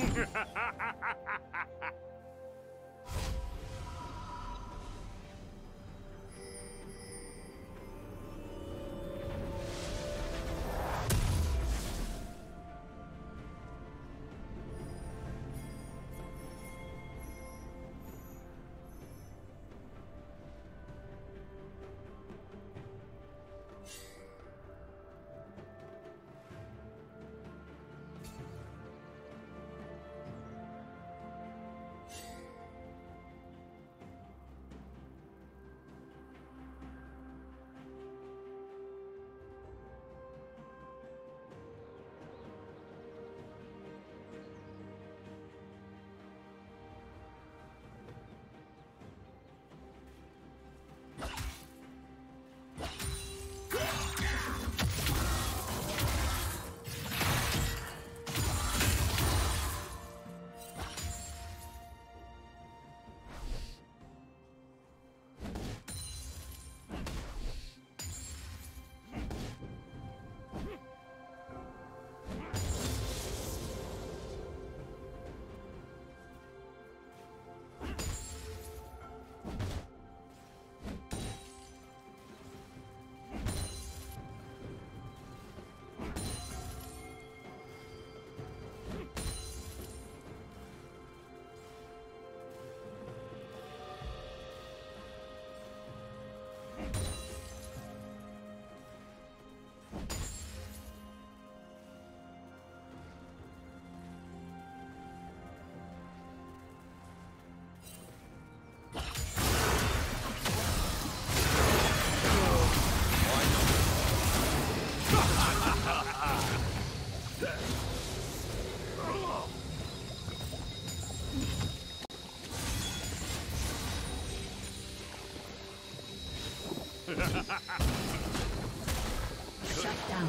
Ha ha ha ha ha ha! Shut down.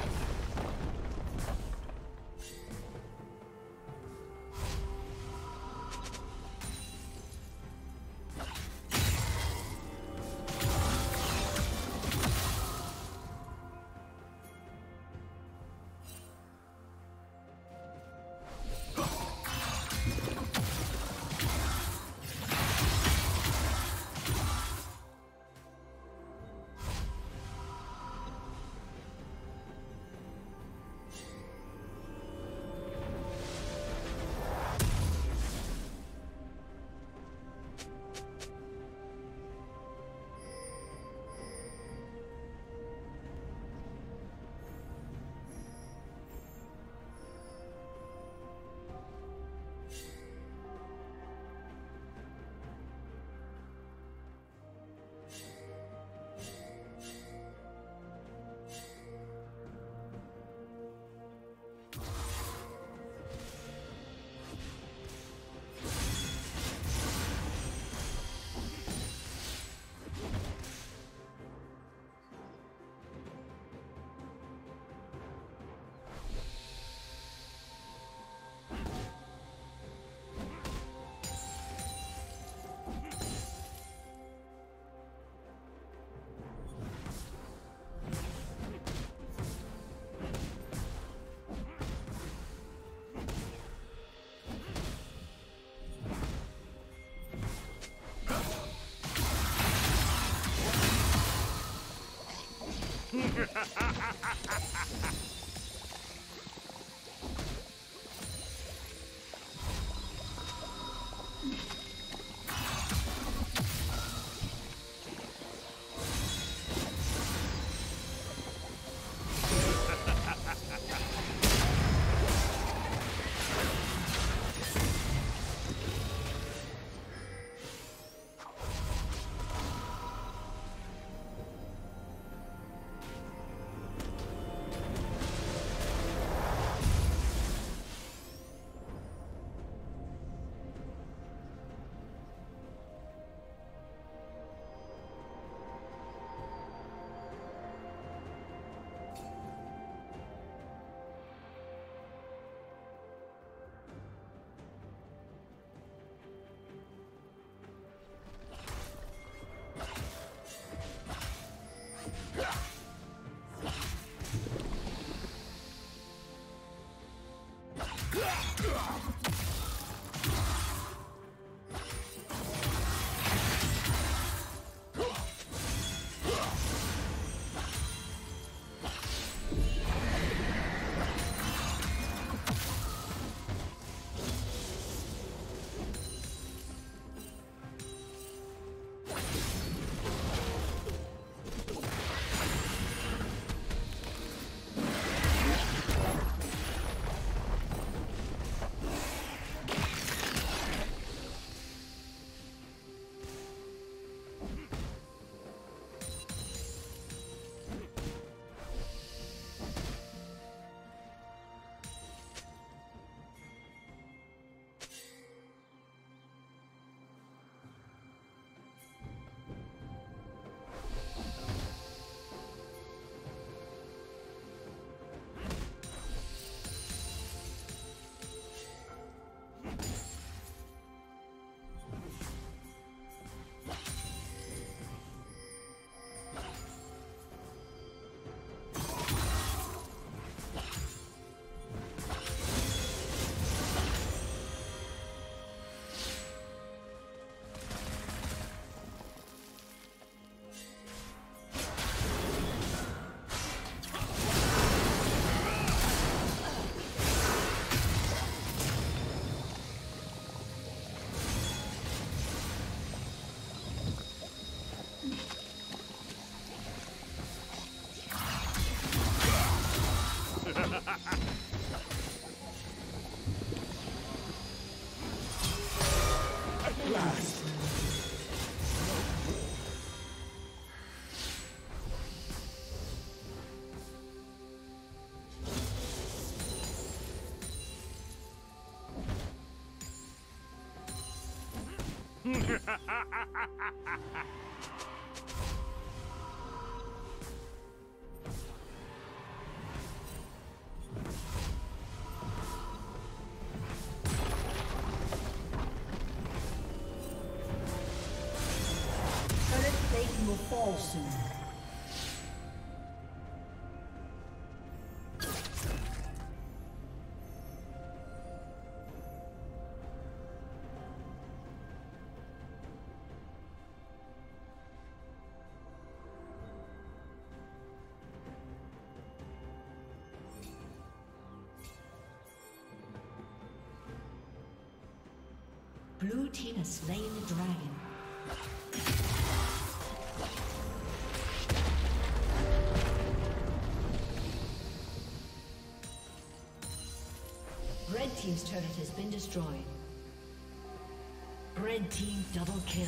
Ha ha ha ha ha ha! Ha ha ha ha ha ha! fall soon. Blue team has slain the dragon. Red team's turret has been destroyed. Red team double kill.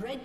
Red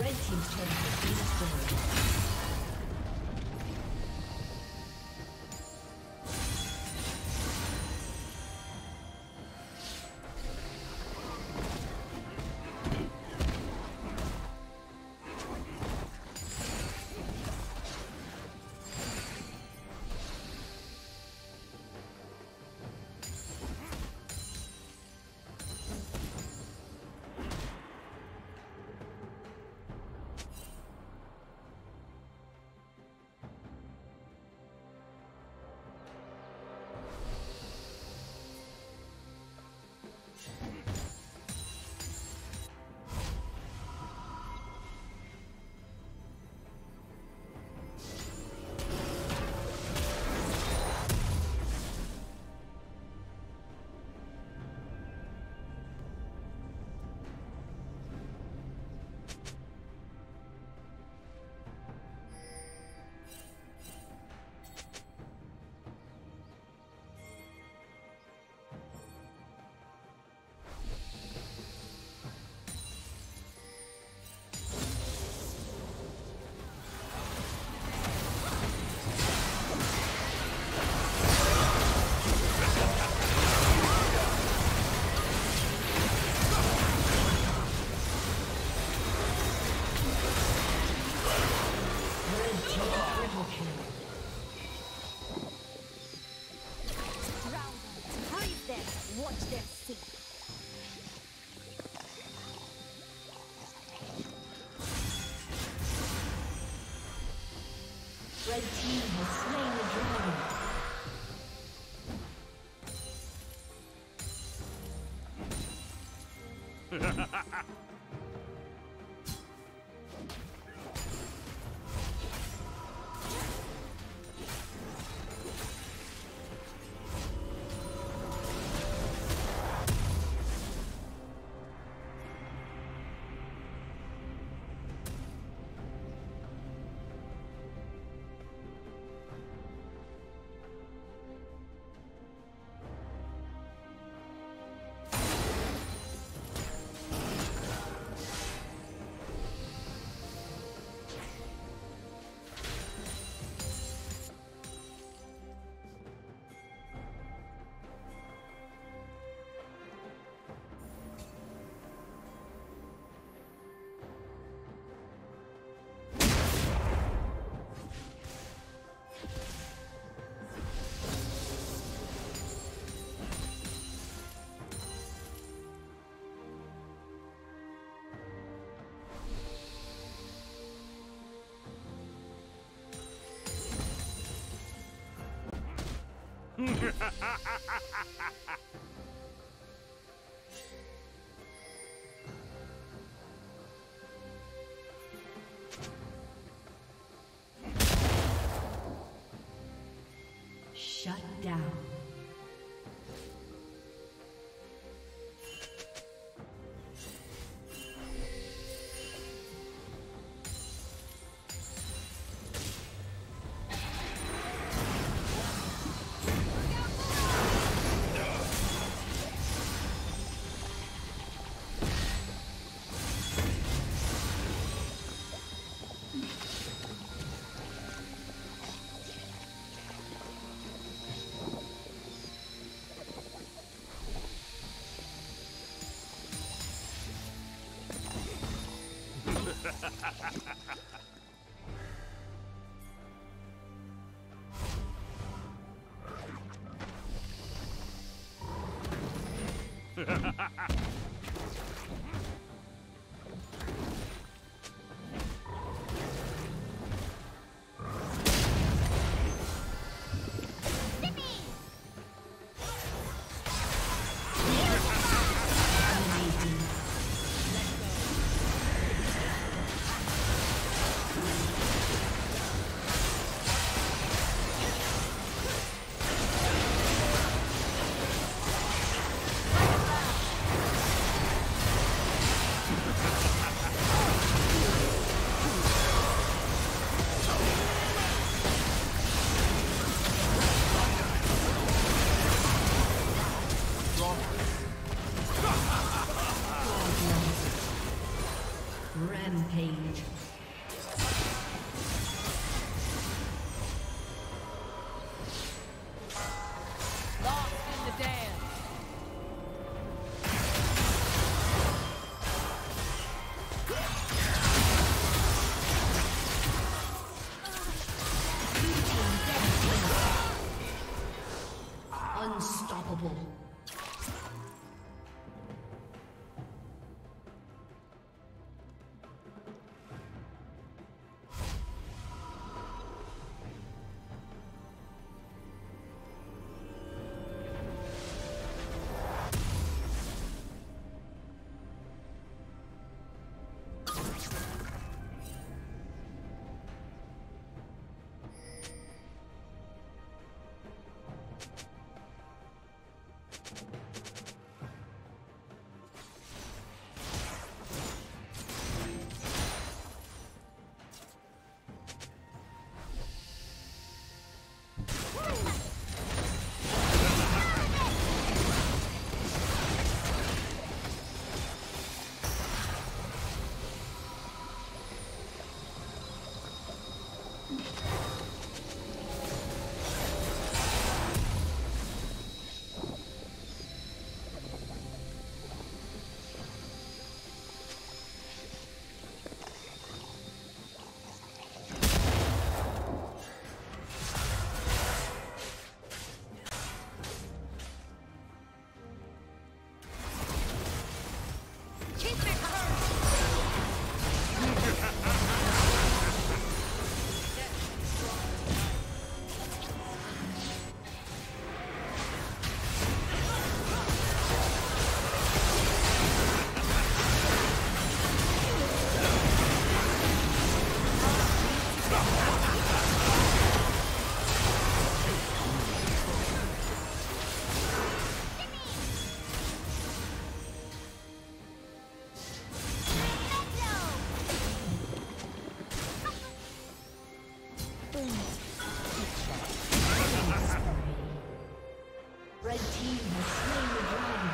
Red team's turret has been destroyed. Shut down. Red team has slain the dragon.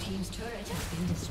Team's turret has been destroyed. Blue team's turret has been